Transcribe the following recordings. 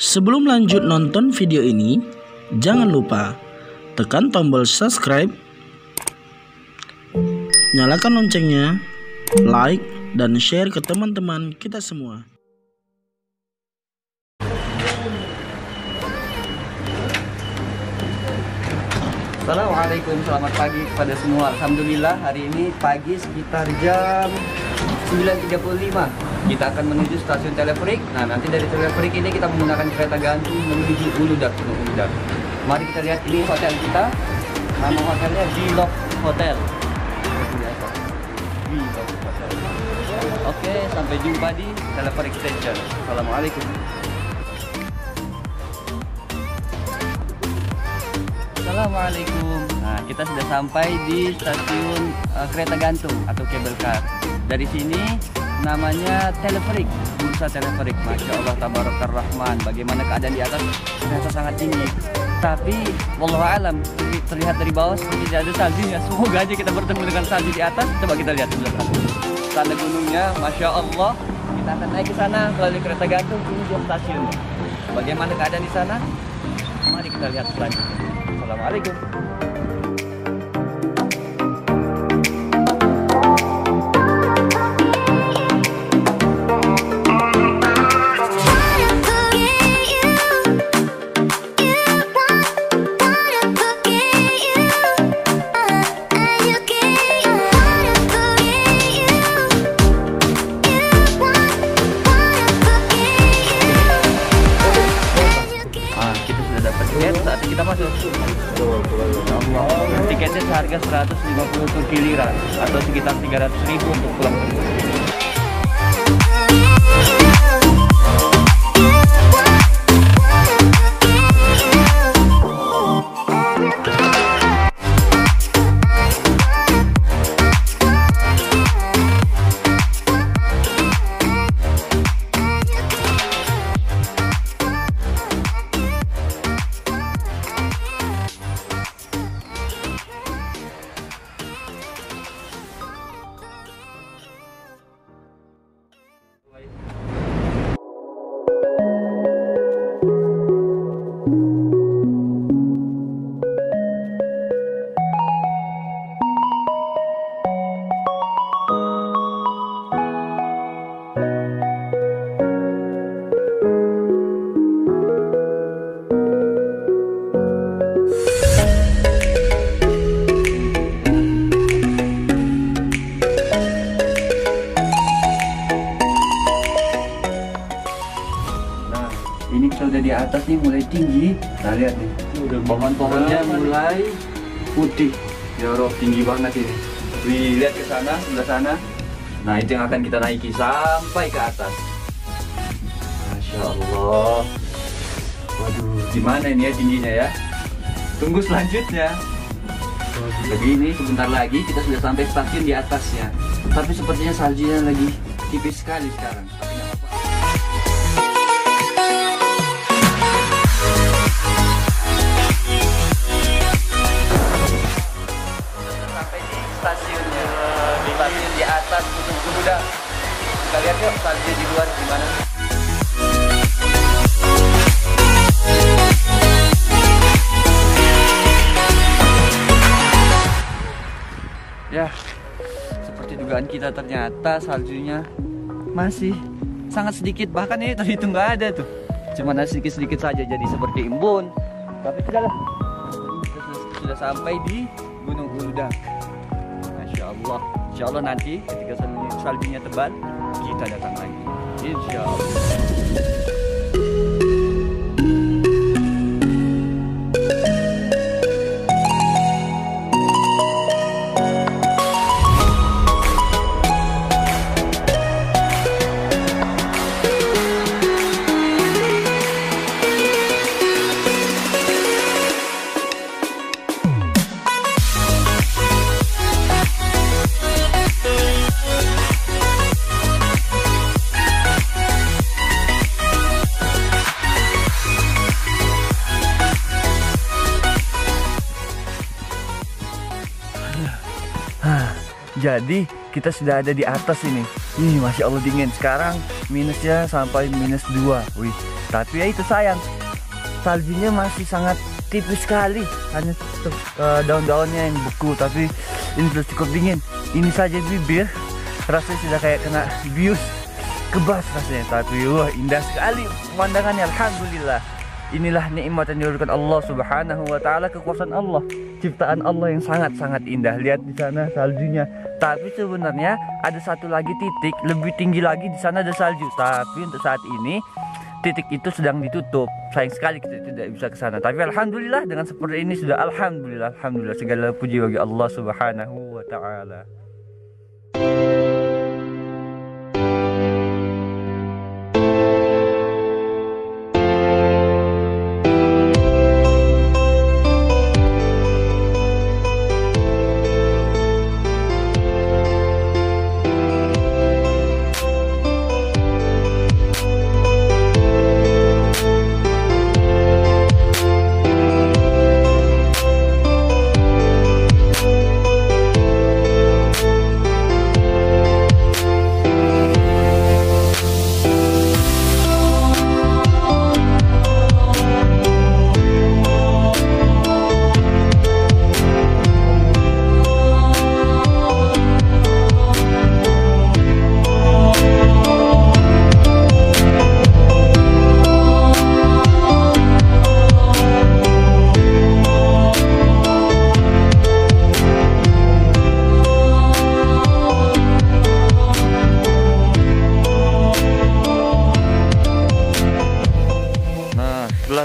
Sebelum lanjut nonton video ini, jangan lupa tekan tombol subscribe, nyalakan loncengnya, like, dan share ke teman-teman kita semua. Assalamualaikum, selamat pagi kepada semua. Alhamdulillah hari ini pagi sekitar jam 9.35 kita akan menuju stasiun teleferik. Nah, nanti dari teleferik ini kita menggunakan kereta gantung menuju Uludağ. Mari kita lihat ini hotel kita. Nama hotelnya di Lock Hotel. Oke, sampai jumpa di teleferik station. Assalamualaikum. Assalamualaikum. Nah, kita sudah sampai di stasiun kereta gantung atau cable car. Dari sini namanya teleferik, bursa teleferik. Masya Allah, tabarakallah rahman. Bagaimana keadaan di atas? Ternyata sangat tinggi. Tapi wallahu alam, terlihat dari bawah seperti tidak ada saljunya. Semoga aja kita bertemu dengan salju di atas. Coba kita lihat di belakang. Tanda gunungnya, masya Allah. Kita akan naik ke sana melalui kereta gantung menuju stasiun. Bagaimana keadaan di sana? Mari kita lihat selanjutnya. Assalamualaikum. Kita masuk. Tiketnya seharga 150 Turki lira atau sekitar 300.000 untuk pulang pergi. Di atas nih mulai tinggi, nah lihat nih pohon-pohonnya mulai putih, ya roh tinggi banget ini. Lihat ke sana, sebelah sana, nah itu yang akan kita naiki sampai ke atas. Masya Allah, waduh, gimana ini ya tingginya ya. Tunggu selanjutnya. Jadi ini sebentar lagi kita sudah sampai stasiun di atasnya, tapi sepertinya saljunya lagi tipis sekali sekarang. Di atas Uludağ. Kita lihat yuk salju di luar gimana. Ya, seperti dugaan kita ternyata saljunya masih sangat sedikit, bahkan ini terhitung nggak ada tuh. Cuma sedikit-sedikit saja jadi seperti embun. Tapi tidaklah. Sudah sampai di Gunung Uludağ. Masya Allah. Insya Allah nanti ketika saljunya tebal kita datang lagi. Insya Allah. Jadi kita sudah ada di atas ini. Ih, Masya Allah dingin. Sekarang minusnya sampai minus 2. Wih, tapi ya itu sayang, saljunya masih sangat tipis sekali. Hanya daun-daunnya yang beku. Tapi ini sudah cukup dingin. Ini saja bibir rasanya sudah kayak kena bius, kebas rasanya. Tapi wah, indah sekali pemandangannya. Alhamdulillah. Inilah nikmat yang diberikan Allah Subhanahu wa Ta'ala, kekuasaan Allah, ciptaan Allah yang sangat-sangat indah. Lihat di sana saljunya. Tapi sebenarnya ada satu lagi titik lebih tinggi lagi, di sana ada salju. Tapi untuk saat ini titik itu sedang ditutup. Sayang sekali kita tidak bisa ke sana. Tapi alhamdulillah dengan seperti ini sudah alhamdulillah, alhamdulillah, segala puji bagi Allah Subhanahu wa Ta'ala.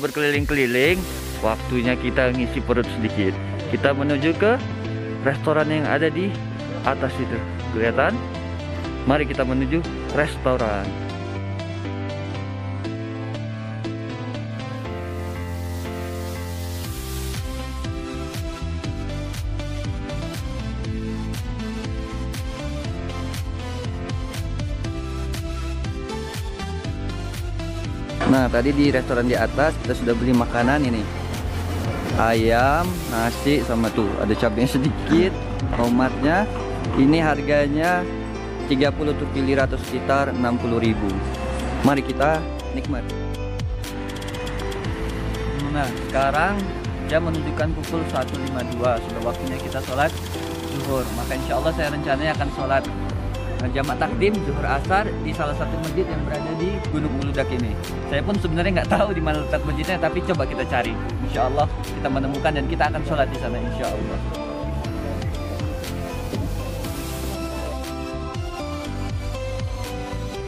Berkeliling-keliling, waktunya kita ngisi perut sedikit. Kita menuju ke restoran yang ada di atas itu. Kelihatan? Mari kita menuju restoran. Nah, tadi di restoran di atas kita sudah beli makanan ini. Ayam, nasi, sama tuh ada cabenya sedikit, tomatnya. Ini harganya 30 Turki lira atau sekitar 60.000. Mari kita nikmati. Nah, sekarang jam menunjukkan pukul 1.52. Sudah waktunya kita sholat zuhur. Maka insya Allah saya rencananya akan sholat jamaah takdim zuhur asar di salah satu masjid yang berada di Gunung Uludağ ini. Saya pun sebenarnya nggak tahu di mana letak masjidnya, tapi coba kita cari. Insya Allah kita menemukan dan kita akan sholat di sana, insya Allah.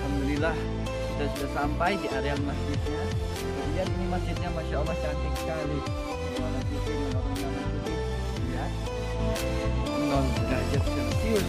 Alhamdulillah kita sudah sampai di areal masjidnya. Kemudian ini masjidnya Masya Allah cantik sekali. Warna putih, warna putih. Ya. 0 derajat Celcius.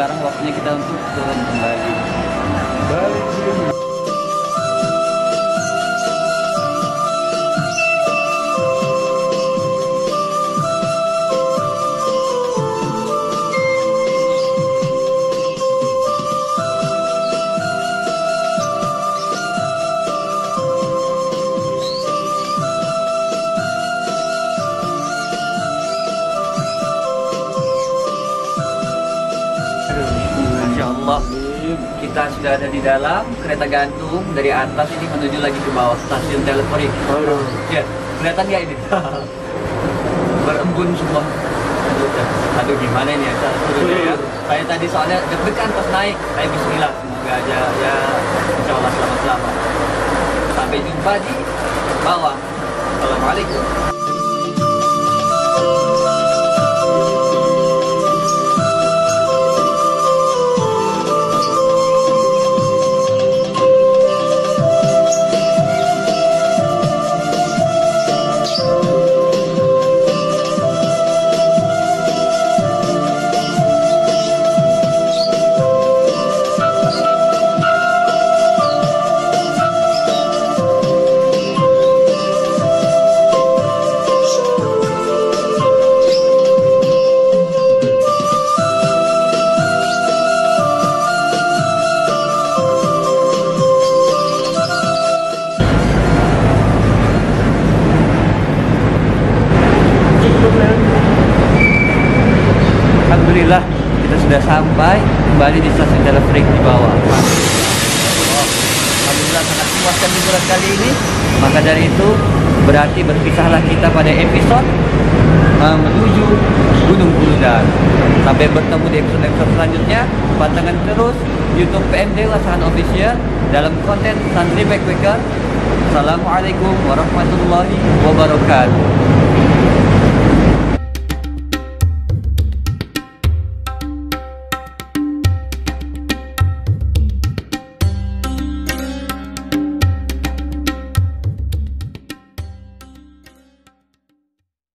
sekarang waktunya kita untuk turun kembali. Kita sudah ada di dalam kereta gantung dari atas ini menuju lagi ke bawah stasiun teleferik. Ya, kelihatan nggak ini? Berembun semua. Aduh gimana ini ya? Saya tadi soalnya deg-degan pas naik. Saya bismillah, semoga aja ya insya Allah selamat-selamat. Sampai jumpa di bawah. Assalamualaikum. Alhamdulillah kita sudah sampai kembali di stasiun teleferik di bawah. Alhamdulillah sangat puaskan liburan kali ini. Maka dari itu berarti berpisahlah kita pada episode menuju Gunung Uludağ. Sampai bertemu di episode selanjutnya. Pantengin terus YouTube PMD Lasahan Official dalam konten Santri Backpacker. Assalamualaikum warahmatullahi wabarakatuh.